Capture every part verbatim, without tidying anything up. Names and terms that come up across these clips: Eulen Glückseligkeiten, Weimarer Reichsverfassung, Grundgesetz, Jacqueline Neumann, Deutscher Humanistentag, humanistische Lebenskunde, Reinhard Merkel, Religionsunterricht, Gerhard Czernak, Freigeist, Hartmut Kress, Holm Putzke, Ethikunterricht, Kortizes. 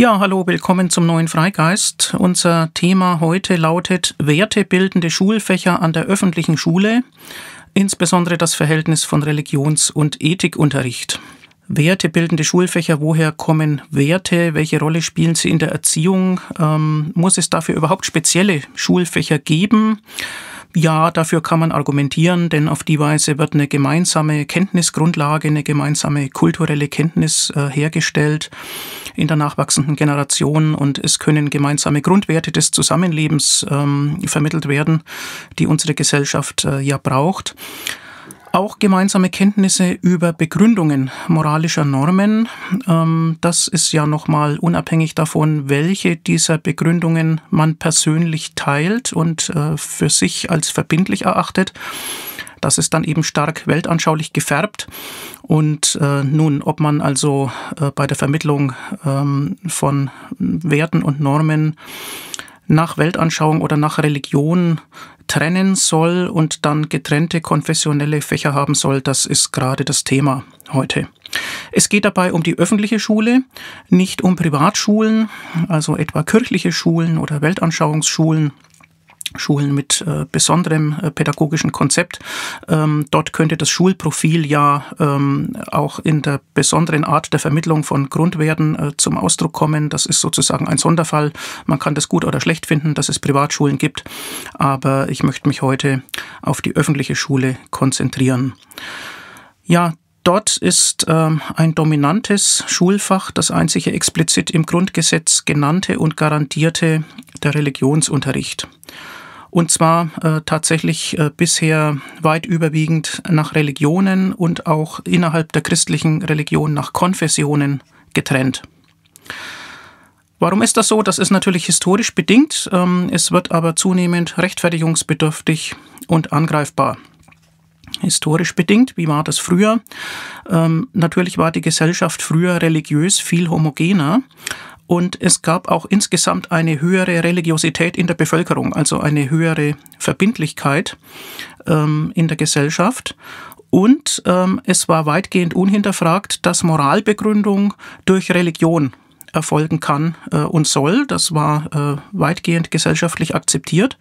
Ja, hallo, willkommen zum neuen Freigeist. Unser Thema heute lautet Wertebildende Schulfächer an der öffentlichen Schule, insbesondere das Verhältnis von Religions- und Ethikunterricht. Wertebildende Schulfächer, woher kommen Werte? Welche Rolle spielen sie in der Erziehung? Ähm, muss es dafür überhaupt spezielle Schulfächer geben? Ja, dafür kann man argumentieren, denn auf die Weise wird eine gemeinsame Kenntnisgrundlage, eine gemeinsame kulturelle Kenntnis äh, hergestellt in der nachwachsenden Generation und es können gemeinsame Grundwerte des Zusammenlebens ähm, vermittelt werden, die unsere Gesellschaft äh, ja braucht. Auch gemeinsame Kenntnisse über Begründungen moralischer Normen. Das ist ja nochmal unabhängig davon, welche dieser Begründungen man persönlich teilt und für sich als verbindlich erachtet. Das ist dann eben stark weltanschaulich gefärbt. Und äh, nun, ob man also äh, bei der Vermittlung ähm, von Werten und Normen nach Weltanschauung oder nach Religion trennen soll und dann getrennte konfessionelle Fächer haben soll, das ist gerade das Thema heute. Es geht dabei um die öffentliche Schule, nicht um Privatschulen, also etwa kirchliche Schulen oder Weltanschauungsschulen, Schulen mit äh, besonderem äh, pädagogischen Konzept. Ähm, dort könnte das Schulprofil ja ähm, auch in der besonderen Art der Vermittlung von Grundwerten äh, zum Ausdruck kommen. Das ist sozusagen ein Sonderfall. Man kann das gut oder schlecht finden, dass es Privatschulen gibt. Aber ich möchte mich heute auf die öffentliche Schule konzentrieren. Ja, dort ist ähm, ein dominantes Schulfach, das einzige explizit im Grundgesetz genannte und garantierte, der Religionsunterricht. Und zwar äh, tatsächlich äh, bisher weit überwiegend nach Religionen und auch innerhalb der christlichen Religion nach Konfessionen getrennt. Warum ist das so? Das ist natürlich historisch bedingt. Ähm, es wird aber zunehmend rechtfertigungsbedürftig und angreifbar. Historisch bedingt, wie war das früher? Ähm, natürlich war die Gesellschaft früher religiös viel homogener. Und es gab auch insgesamt eine höhere Religiosität in der Bevölkerung, also eine höhere Verbindlichkeit ähm, in der Gesellschaft. Und ähm, es war weitgehend unhinterfragt, dass Moralbegründung durch Religion erfolgen kann äh, und soll. Das war äh, weitgehend gesellschaftlich akzeptiert.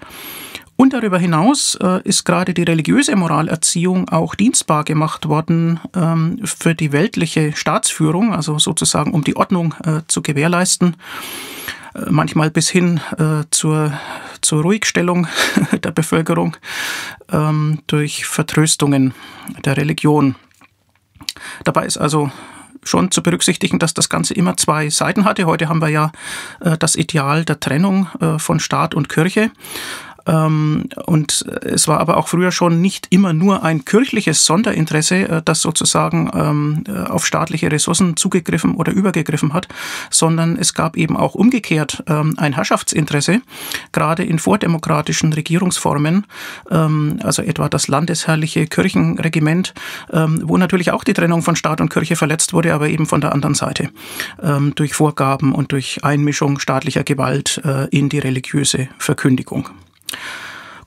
Und darüber hinaus äh, ist gerade die religiöse Moralerziehung auch dienstbar gemacht worden ähm, für die weltliche Staatsführung, also sozusagen um die Ordnung äh, zu gewährleisten, äh, manchmal bis hin äh, zur, zur Ruhigstellung der Bevölkerung ähm, durch Vertröstungen der Religion. Dabei ist also schon zu berücksichtigen, dass das Ganze immer zwei Seiten hatte. Heute haben wir ja äh, das Ideal der Trennung äh, von Staat und Kirche. Und es war aber auch früher schon nicht immer nur ein kirchliches Sonderinteresse, das sozusagen auf staatliche Ressourcen zugegriffen oder übergegriffen hat, sondern es gab eben auch umgekehrt ein Herrschaftsinteresse, gerade in vordemokratischen Regierungsformen, also etwa das landesherrliche Kirchenregiment, wo natürlich auch die Trennung von Staat und Kirche verletzt wurde, aber eben von der anderen Seite, durch Vorgaben und durch Einmischung staatlicher Gewalt in die religiöse Verkündigung.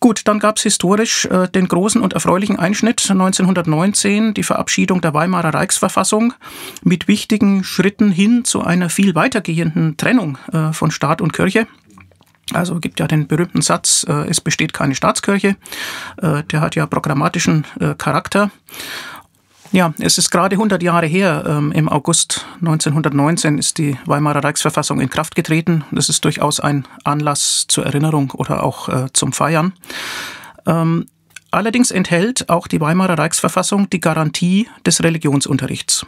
Gut, dann gab es historisch äh, den großen und erfreulichen Einschnitt neunzehnhundertneunzehn, die Verabschiedung der Weimarer Reichsverfassung mit wichtigen Schritten hin zu einer viel weitergehenden Trennung äh, von Staat und Kirche. Also gibt ja den berühmten Satz, äh, es besteht keine Staatskirche, äh, der hat ja programmatischen äh, Charakter. Ja, es ist gerade hundert Jahre her. Ähm, im August neunzehnhundertneunzehn ist die Weimarer Reichsverfassung in Kraft getreten. Das ist durchaus ein Anlass zur Erinnerung oder auch äh, zum Feiern. Ähm, allerdings enthält auch die Weimarer Reichsverfassung die Garantie des Religionsunterrichts.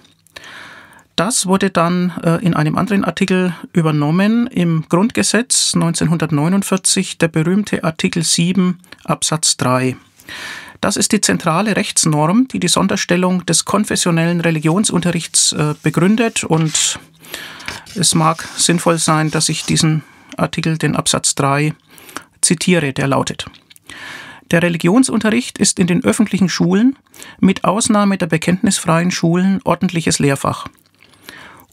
Das wurde dann äh, in einem anderen Artikel übernommen. Im Grundgesetz neunzehnhundertneunundvierzig, der berühmte Artikel sieben Absatz drei. Das ist die zentrale Rechtsnorm, die die Sonderstellung des konfessionellen Religionsunterrichts äh, begründet. Und es mag sinnvoll sein, dass ich diesen Artikel, den Absatz drei, zitiere. Der lautet: Der Religionsunterricht ist in den öffentlichen Schulen, mit Ausnahme der bekenntnisfreien Schulen, ordentliches Lehrfach.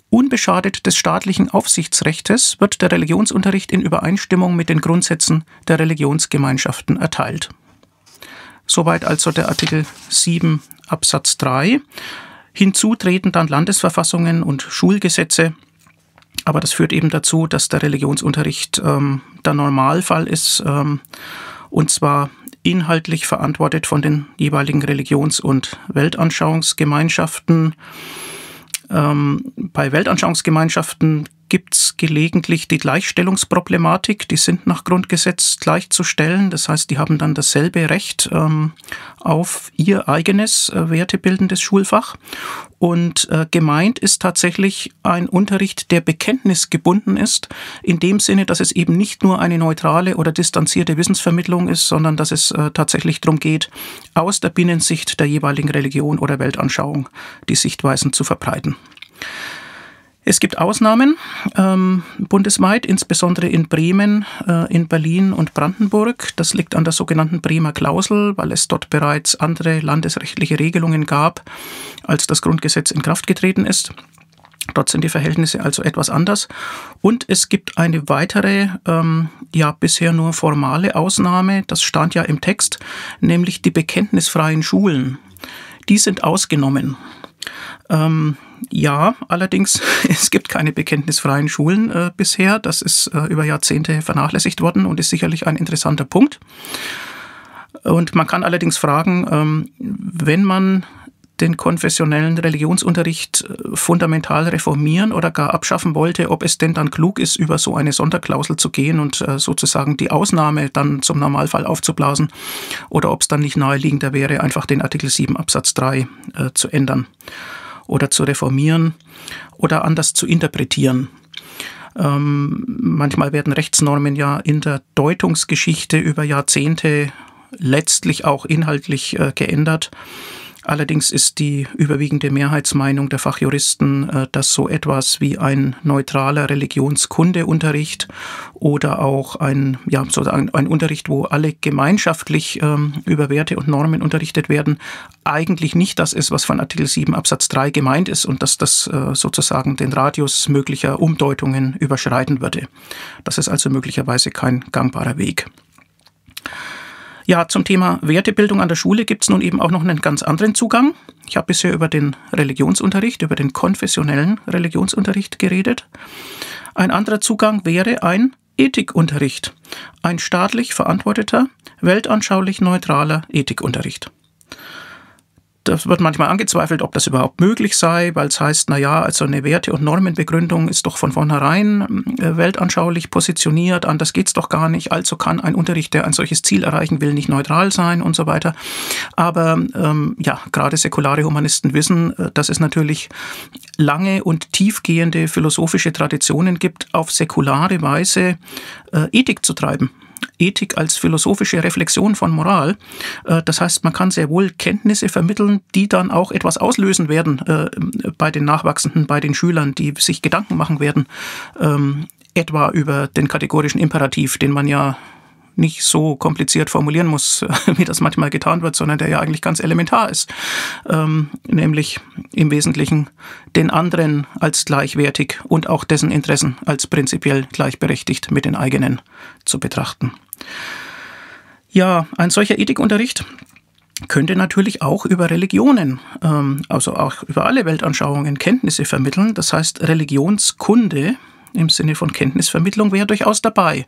Unbeschadet des staatlichen Aufsichtsrechts wird der Religionsunterricht in Übereinstimmung mit den Grundsätzen der Religionsgemeinschaften erteilt. Soweit also der Artikel sieben Absatz drei. Hinzu treten dann Landesverfassungen und Schulgesetze, Aber das führt eben dazu, dass der Religionsunterricht ähm, der Normalfall ist, ähm, und zwar inhaltlich verantwortet von den jeweiligen Religions- und Weltanschauungsgemeinschaften. Ähm, bei Weltanschauungsgemeinschaften gibt es gelegentlich die Gleichstellungsproblematik. Die sind nach Grundgesetz gleichzustellen. Das heißt, die haben dann dasselbe Recht ähm, auf ihr eigenes äh, wertebildendes Schulfach. Und äh, gemeint ist tatsächlich ein Unterricht, der bekenntnisgebunden ist, in dem Sinne, dass es eben nicht nur eine neutrale oder distanzierte Wissensvermittlung ist, sondern dass es äh, tatsächlich darum geht, aus der Binnensicht der jeweiligen Religion oder Weltanschauung die Sichtweisen zu verbreiten. Es gibt Ausnahmen ähm, bundesweit, insbesondere in Bremen, äh, in Berlin und Brandenburg. Das liegt an der sogenannten Bremer Klausel, weil es dort bereits andere landesrechtliche Regelungen gab, als das Grundgesetz in Kraft getreten ist. Dort sind die Verhältnisse also etwas anders. Und es gibt eine weitere, ähm, ja bisher nur formale Ausnahme, das stand ja im Text, nämlich die bekenntnisfreien Schulen. Die sind ausgenommen. Ähm, ja, allerdings, es gibt keine bekenntnisfreien Schulen äh, bisher. Das ist äh, über Jahrzehnte vernachlässigt worden und ist sicherlich ein interessanter Punkt. Und man kann allerdings fragen, ähm, wenn man den konfessionellen Religionsunterricht fundamental reformieren oder gar abschaffen wollte, ob es denn dann klug ist, über so eine Sonderklausel zu gehen und äh, sozusagen die Ausnahme dann zum Normalfall aufzublasen, oder ob es dann nicht naheliegender wäre, einfach den Artikel sieben Absatz drei äh, zu ändern oder zu reformieren oder anders zu interpretieren. Ähm, manchmal werden Rechtsnormen ja in der Deutungsgeschichte über Jahrzehnte letztlich auch inhaltlich äh, geändert. Allerdings ist die überwiegende Mehrheitsmeinung der Fachjuristen, dass so etwas wie ein neutraler Religionskundeunterricht oder auch ein, ja, sozusagen ein Unterricht, wo alle gemeinschaftlich ähm, über Werte und Normen unterrichtet werden, eigentlich nicht das ist, was von Artikel sieben Absatz drei gemeint ist, und dass das äh, sozusagen den Radius möglicher Umdeutungen überschreiten würde. Das ist also möglicherweise kein gangbarer Weg. Ja, zum Thema Wertebildung an der Schule gibt es nun eben auch noch einen ganz anderen Zugang. Ich habe bisher über den Religionsunterricht, über den konfessionellen Religionsunterricht geredet. Ein anderer Zugang wäre ein Ethikunterricht, ein staatlich verantworteter, weltanschaulich neutraler Ethikunterricht. Das wird manchmal angezweifelt, ob das überhaupt möglich sei, weil es heißt, naja, also eine Werte- und Normenbegründung ist doch von vornherein weltanschaulich positioniert, anders geht's doch gar nicht, also kann ein Unterricht, der ein solches Ziel erreichen will, nicht neutral sein und so weiter. Aber ähm, ja, gerade säkulare Humanisten wissen, dass es natürlich lange und tiefgehende philosophische Traditionen gibt, auf säkulare Weise äh, Ethik zu treiben. Ethik als philosophische Reflexion von Moral. Das heißt, man kann sehr wohl Kenntnisse vermitteln, die dann auch etwas auslösen werden bei den Nachwachsenden, bei den Schülern, die sich Gedanken machen werden, etwa über den kategorischen Imperativ, den man ja nicht so kompliziert formulieren muss, wie das manchmal getan wird, sondern der ja eigentlich ganz elementar ist. Ähm, nämlich im Wesentlichen den anderen als gleichwertig und auch dessen Interessen als prinzipiell gleichberechtigt mit den eigenen zu betrachten. Ja, ein solcher Ethikunterricht könnte natürlich auch über Religionen, ähm, also auch über alle Weltanschauungen Kenntnisse vermitteln. Das heißt, Religionskunde im Sinne von Kenntnisvermittlung wäre durchaus dabei.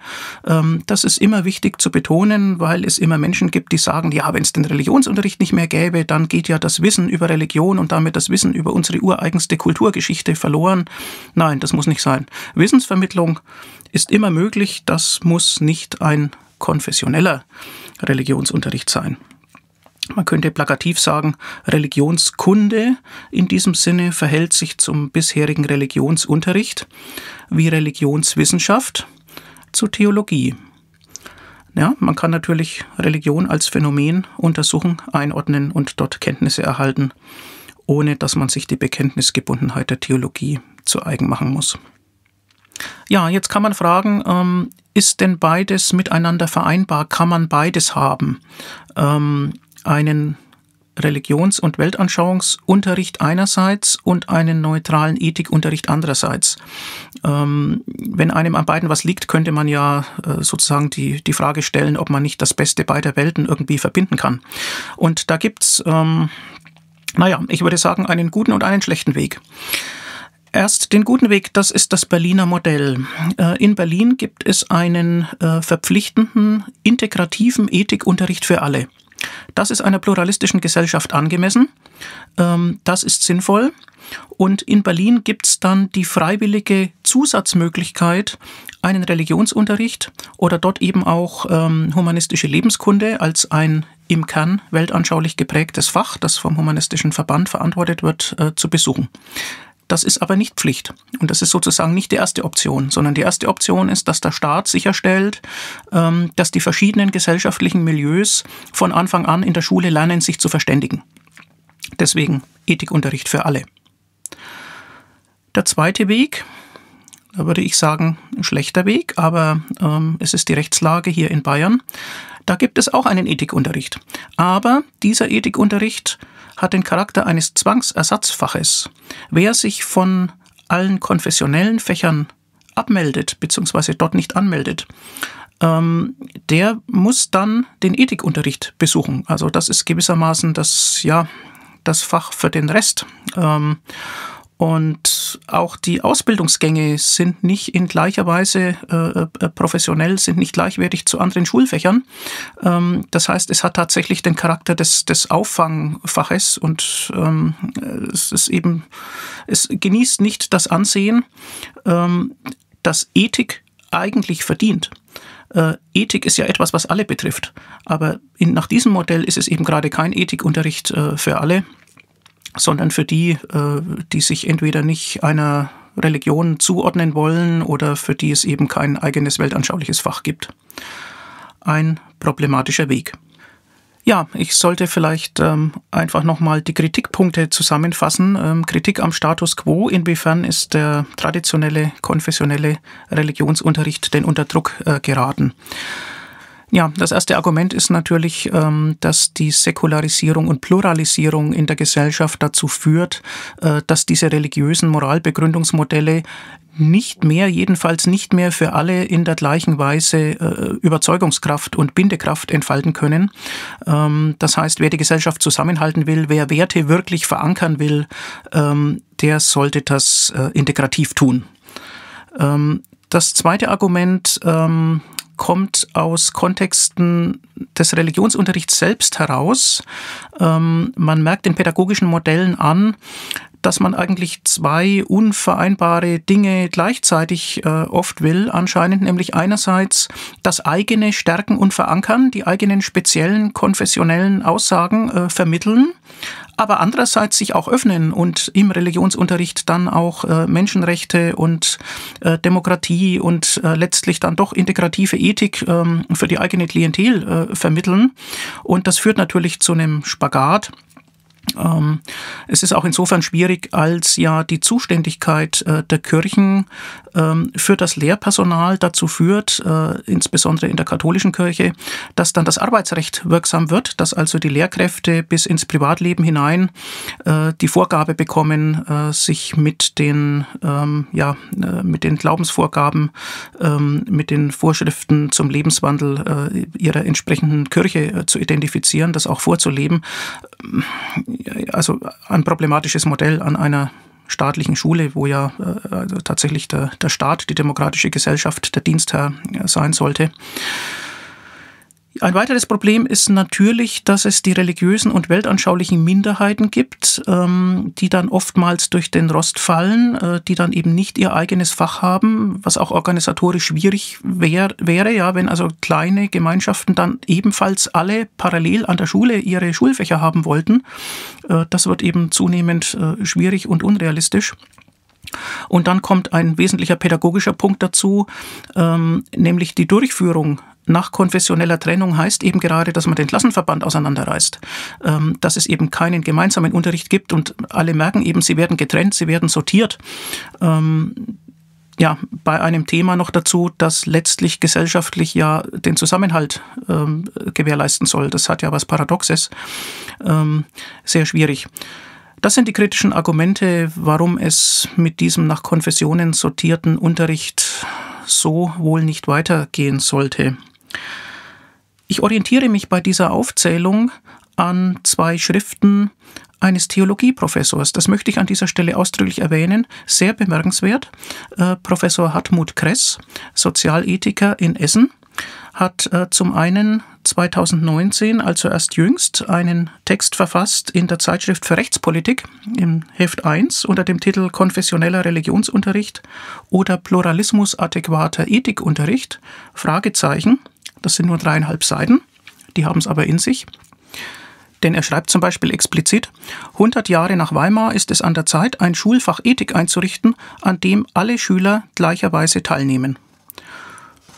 Das ist immer wichtig zu betonen, weil es immer Menschen gibt, die sagen, ja, wenn es den Religionsunterricht nicht mehr gäbe, dann geht ja das Wissen über Religion und damit das Wissen über unsere ureigenste Kulturgeschichte verloren. Nein, das muss nicht sein. Wissensvermittlung ist immer möglich, das muss nicht ein konfessioneller Religionsunterricht sein. Man könnte plakativ sagen, Religionskunde in diesem Sinne verhält sich zum bisherigen Religionsunterricht wie Religionswissenschaft zu Theologie. Ja, man kann natürlich Religion als Phänomen untersuchen, einordnen und dort Kenntnisse erhalten, ohne dass man sich die Bekenntnisgebundenheit der Theologie zu eigen machen muss. Ja, jetzt kann man fragen, ähm, ist denn beides miteinander vereinbar? Kann man beides haben? Ähm, einen Religions- und Weltanschauungsunterricht einerseits und einen neutralen Ethikunterricht andererseits. Ähm, wenn einem an beiden was liegt, könnte man ja äh, sozusagen die, die Frage stellen, ob man nicht das Beste beider Welten irgendwie verbinden kann. Und da gibt's, ähm, naja, ich würde sagen, einen guten und einen schlechten Weg. Erst den guten Weg, das ist das Berliner Modell. In Berlin gibt es einen verpflichtenden, integrativen Ethikunterricht für alle. Das ist einer pluralistischen Gesellschaft angemessen. Das ist sinnvoll. Und in Berlin gibt es dann die freiwillige Zusatzmöglichkeit, einen Religionsunterricht oder dort eben auch humanistische Lebenskunde als ein im Kern weltanschaulich geprägtes Fach, das vom Humanistischen Verband verantwortet wird, zu besuchen. Das ist aber nicht Pflicht und das ist sozusagen nicht die erste Option, sondern die erste Option ist, dass der Staat sicherstellt, dass die verschiedenen gesellschaftlichen Milieus von Anfang an in der Schule lernen, sich zu verständigen. Deswegen Ethikunterricht für alle. Der zweite Weg, da würde ich sagen, ein schlechter Weg, aber es ist die Rechtslage hier in Bayern. Da gibt es auch einen Ethikunterricht, aber dieser Ethikunterricht hat den Charakter eines Zwangsersatzfaches. Wer sich von allen konfessionellen Fächern abmeldet bzw. dort nicht anmeldet, ähm, der muss dann den Ethikunterricht besuchen. Also das ist gewissermaßen das, ja, das Fach für den Rest. Ähm, Und auch die Ausbildungsgänge sind nicht in gleicher Weise äh, professionell, sind nicht gleichwertig zu anderen Schulfächern. Ähm, das heißt, es hat tatsächlich den Charakter des, des Auffangfaches und ähm, es ist eben, es genießt nicht das Ansehen, ähm, das Ethik eigentlich verdient. Äh, Ethik ist ja etwas, was alle betrifft. Aber in, nach diesem Modell ist es eben gerade kein Ethikunterricht äh, für alle, sondern für die, die sich entweder nicht einer Religion zuordnen wollen oder für die es eben kein eigenes weltanschauliches Fach gibt. Ein problematischer Weg. Ja, ich sollte vielleicht ähm, einfach nochmal die Kritikpunkte zusammenfassen. Ähm, Kritik am Status quo, inwiefern ist der traditionelle, konfessionelle Religionsunterricht denn unter Druck äh, geraten? Ja, das erste Argument ist natürlich, dass die Säkularisierung und Pluralisierung in der Gesellschaft dazu führt, dass diese religiösen Moralbegründungsmodelle nicht mehr, jedenfalls nicht mehr für alle in der gleichen Weise Überzeugungskraft und Bindekraft entfalten können. Das heißt, wer die Gesellschaft zusammenhalten will, wer Werte wirklich verankern will, der sollte das integrativ tun. Das zweite Argument kommt aus Kontexten des Religionsunterrichts selbst heraus. Ähm, man merkt den pädagogischen Modellen an, dass man eigentlich zwei unvereinbare Dinge gleichzeitig äh, oft will, anscheinend, nämlich einerseits das eigene stärken und verankern, die eigenen speziellen konfessionellen Aussagen äh, vermitteln, aber andererseits sich auch öffnen und im Religionsunterricht dann auch äh, Menschenrechte und äh, Demokratie und äh, letztlich dann doch integrative Ethik äh, für die eigene Klientel äh, vermitteln. Und das führt natürlich zu einem Spagat. Es ist auch insofern schwierig, als ja die Zuständigkeit der Kirchen für das Lehrpersonal dazu führt, insbesondere in der katholischen Kirche, dass dann das Arbeitsrecht wirksam wird, dass also die Lehrkräfte bis ins Privatleben hinein die Vorgabe bekommen, sich mit den, ja, mit den Glaubensvorgaben, mit den Vorschriften zum Lebenswandel ihrer entsprechenden Kirche zu identifizieren, das auch vorzuleben. Also ein problematisches Modell an einer staatlichen Schule, wo ja äh, also tatsächlich der, der Staat, die demokratische Gesellschaft, der Dienstherr äh, sein sollte. Ein weiteres Problem ist natürlich, dass es die religiösen und weltanschaulichen Minderheiten gibt, die dann oftmals durch den Rost fallen, die dann eben nicht ihr eigenes Fach haben, was auch organisatorisch schwierig wär, wäre, ja, wenn also kleine Gemeinschaften dann ebenfalls alle parallel an der Schule ihre Schulfächer haben wollten. Das wird eben zunehmend schwierig und unrealistisch. Und dann kommt ein wesentlicher pädagogischer Punkt dazu, nämlich die Durchführung nach konfessioneller Trennung heißt eben gerade, dass man den Klassenverband auseinanderreißt, dass es eben keinen gemeinsamen Unterricht gibt und alle merken eben, sie werden getrennt, sie werden sortiert. Ja, bei einem Thema noch dazu, das letztlich gesellschaftlich ja den Zusammenhalt gewährleisten soll. Das hat ja was Paradoxes. Sehr schwierig. Das sind die kritischen Argumente, warum es mit diesem nach Konfessionen sortierten Unterricht so wohl nicht weitergehen sollte. Ich orientiere mich bei dieser Aufzählung an zwei Schriften eines Theologieprofessors. Das möchte ich an dieser Stelle ausdrücklich erwähnen. Sehr bemerkenswert. Äh, Professor Hartmut Kress, Sozialethiker in Essen, hat äh, zum einen zweitausendneunzehn, also erst jüngst, einen Text verfasst in der Zeitschrift für Rechtspolitik im Heft eins unter dem Titel Konfessioneller Religionsunterricht oder Pluralismus adäquater Ethikunterricht? Fragezeichen. Das sind nur dreieinhalb Seiten, die haben es aber in sich. Denn er schreibt zum Beispiel explizit, hundert Jahre nach Weimar ist es an der Zeit, ein Schulfach Ethik einzurichten, an dem alle Schüler gleicherweise teilnehmen.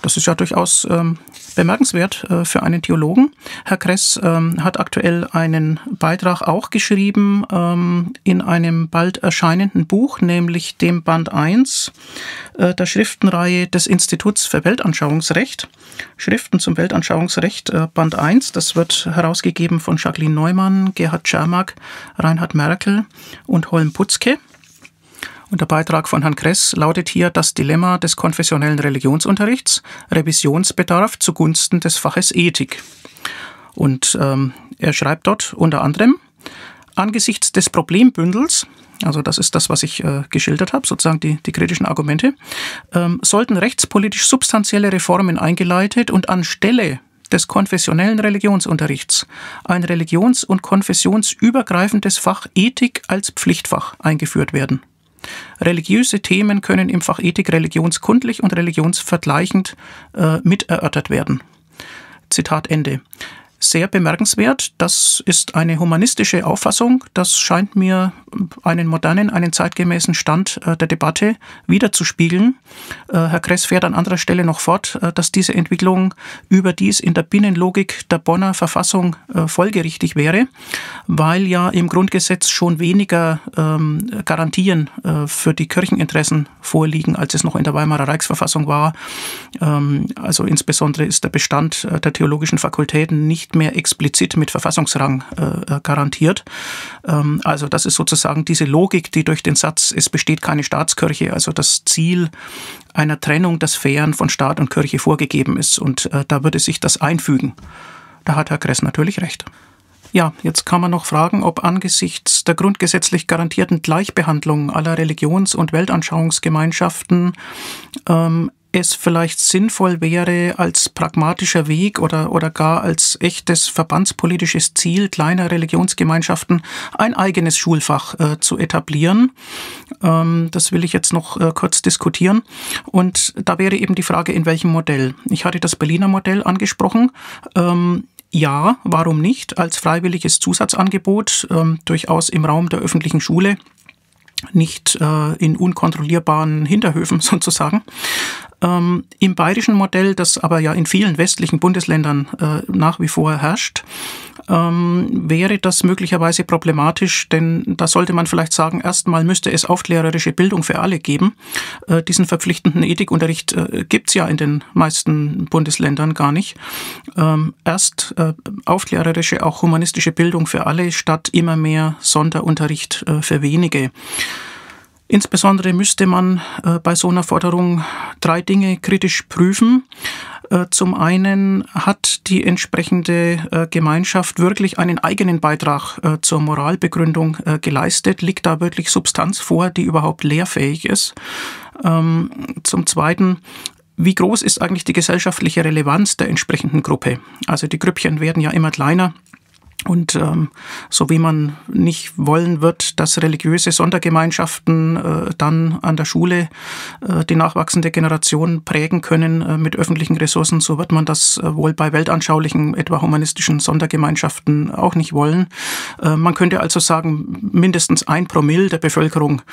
Das ist ja durchaus ähm, bemerkenswert äh, für einen Theologen. Herr Kress ähm, hat aktuell einen Beitrag auch geschrieben ähm, in einem bald erscheinenden Buch, nämlich dem Band eins äh, der Schriftenreihe des Instituts für Weltanschauungsrecht. Schriften zum Weltanschauungsrecht, äh, Band eins. Das wird herausgegeben von Jacqueline Neumann, Gerhard Czernak, Reinhard Merkel und Holm Putzke. Und der Beitrag von Herrn Kress lautet hier das Dilemma des konfessionellen Religionsunterrichts, Revisionsbedarf zugunsten des Faches Ethik. Und ähm, er schreibt dort unter anderem, angesichts des Problembündels, also das ist das, was ich äh, geschildert habe, sozusagen die, die kritischen Argumente, ähm, sollten rechtspolitisch substanzielle Reformen eingeleitet und anstelle des konfessionellen Religionsunterrichts ein religions- und konfessionsübergreifendes Fach Ethik als Pflichtfach eingeführt werden. Religiöse Themen können im Fach Ethik religionskundlich und religionsvergleichend äh, mit erörtert werden. Zitat Ende. Sehr bemerkenswert, das ist eine humanistische Auffassung, das scheint mir einen modernen, einen zeitgemäßen Stand äh, der Debatte wiederzuspiegeln. Äh, Herr Kress fährt an anderer Stelle noch fort, äh, dass diese Entwicklung überdies in der Binnenlogik der Bonner Verfassung äh, folgerichtig wäre, weil ja im Grundgesetz schon weniger ähm, Garantien äh, für die Kircheninteressen vorliegen, als es noch in der Weimarer Reichsverfassung war. Ähm, also insbesondere ist der Bestand äh, der theologischen Fakultäten nicht mehr explizit mit Verfassungsrang äh, garantiert. Ähm, also das ist sozusagen diese Logik, die durch den Satz, es besteht keine Staatskirche, also das Ziel einer Trennung der Sphären von Staat und Kirche vorgegeben ist. Und äh, da würde sich das einfügen. Da hat Herr Kress natürlich recht. Ja, jetzt kann man noch fragen, ob angesichts der grundgesetzlich garantierten Gleichbehandlung aller Religions- und Weltanschauungsgemeinschaften ähm, es vielleicht sinnvoll wäre, als pragmatischer Weg oder, oder gar als echtes verbandspolitisches Ziel kleiner Religionsgemeinschaften ein eigenes Schulfach äh, zu etablieren. Ähm, das will ich jetzt noch äh, kurz diskutieren. Und da wäre eben die Frage, in welchem Modell? Ich hatte das Berliner Modell angesprochen. Ähm, ja, warum nicht? Als freiwilliges Zusatzangebot, ähm, durchaus im Raum der öffentlichen Schule, nicht äh, in unkontrollierbaren Hinterhöfen sozusagen. Ähm, im bayerischen Modell, das aber ja in vielen westlichen Bundesländern äh, nach wie vor herrscht, ähm, wäre das möglicherweise problematisch, denn da sollte man vielleicht sagen, erstmal müsste es aufklärerische Bildung für alle geben. Äh, diesen verpflichtenden Ethikunterricht äh, gibt es ja in den meisten Bundesländern gar nicht. Ähm, erst äh, aufklärerische, auch humanistische Bildung für alle, statt immer mehr Sonderunterricht äh, für wenige. Insbesondere müsste man äh, bei so einer Forderung drei Dinge kritisch prüfen. Äh, zum einen, hat die entsprechende äh, Gemeinschaft wirklich einen eigenen Beitrag äh, zur Moralbegründung äh, geleistet? Liegt da wirklich Substanz vor, die überhaupt lehrfähig ist? Ähm, zum Zweiten, wie groß ist eigentlich die gesellschaftliche Relevanz der entsprechenden Gruppe? Also die Grüppchen werden ja immer kleiner. Und ähm, so wie man nicht wollen wird, dass religiöse Sondergemeinschaften äh, dann an der Schule äh, die nachwachsende Generation prägen können äh, mit öffentlichen Ressourcen, so wird man das äh, wohl bei weltanschaulichen, etwa humanistischen Sondergemeinschaften auch nicht wollen. Äh, man könnte also sagen, mindestens ein Promille der Bevölkerung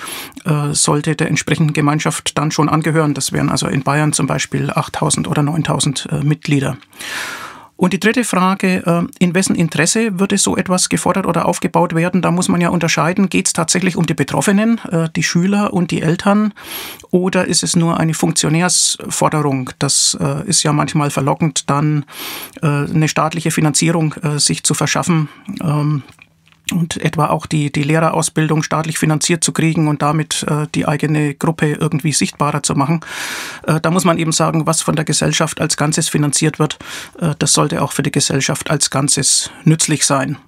äh, sollte der entsprechenden Gemeinschaft dann schon angehören. Das wären also in Bayern zum Beispiel achttausend oder neuntausend äh, Mitglieder. Und die dritte Frage, in wessen Interesse würde so etwas gefordert oder aufgebaut werden? Da muss man ja unterscheiden, geht es tatsächlich um die Betroffenen, die Schüler und die Eltern, oder ist es nur eine Funktionärsforderung? Das ist ja manchmal verlockend, dann eine staatliche Finanzierung sich zu verschaffen und etwa auch die, die Lehrerausbildung staatlich finanziert zu kriegen und damit äh, die eigene Gruppe irgendwie sichtbarer zu machen. Äh, da muss man eben sagen, was von der Gesellschaft als Ganzes finanziert wird, äh, das sollte auch für die Gesellschaft als Ganzes nützlich sein.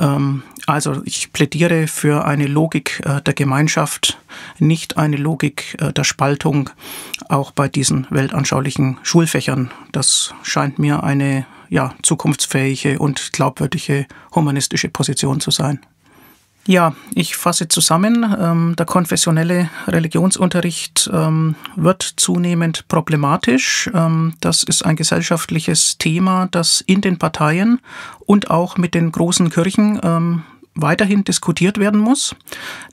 Ähm, Also ich plädiere für eine Logik äh, der Gemeinschaft, nicht eine Logik äh, der Spaltung, auch bei diesen weltanschaulichen Schulfächern. Das scheint mir eine ja, zukunftsfähige und glaubwürdige humanistische Position zu sein. Ja, ich fasse zusammen. Der konfessionelle Religionsunterricht wird zunehmend problematisch. Das ist ein gesellschaftliches Thema, das in den Parteien und auch mit den großen Kirchen weiterhin diskutiert werden muss.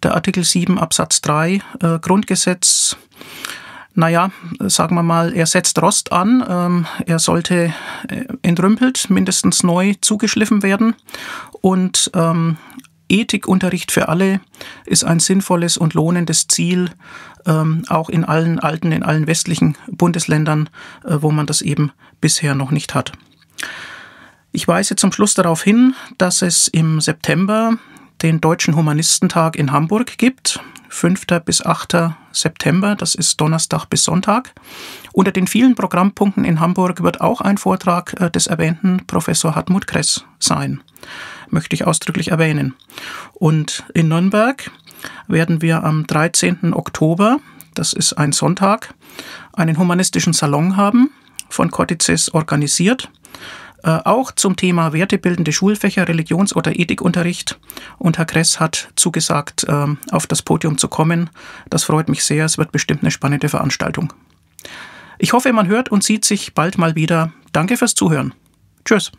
Der Artikel sieben Absatz drei Grundgesetz, naja, sagen wir mal, er setzt Rost an, er sollte entrümpelt, mindestens neu zugeschliffen werden, und Ethikunterricht für alle ist ein sinnvolles und lohnendes Ziel, ähm, auch in allen alten, in allen westlichen Bundesländern, äh, wo man das eben bisher noch nicht hat. Ich weise zum Schluss darauf hin, dass es im September den Deutschen Humanistentag in Hamburg gibt, fünften bis achten September, das ist Donnerstag bis Sonntag. Unter den vielen Programmpunkten in Hamburg wird auch ein Vortrag äh, des erwähnten Professor Hartmut Kress sein. Möchte ich ausdrücklich erwähnen. Und in Nürnberg werden wir am dreizehnten Oktober, das ist ein Sonntag, einen humanistischen Salon haben, von Kortizes organisiert, äh, auch zum Thema wertebildende Schulfächer, Religions- oder Ethikunterricht. Und Herr Kress hat zugesagt, äh, auf das Podium zu kommen. Das freut mich sehr, es wird bestimmt eine spannende Veranstaltung. Ich hoffe, man hört und sieht sich bald mal wieder. Danke fürs Zuhören. Tschüss.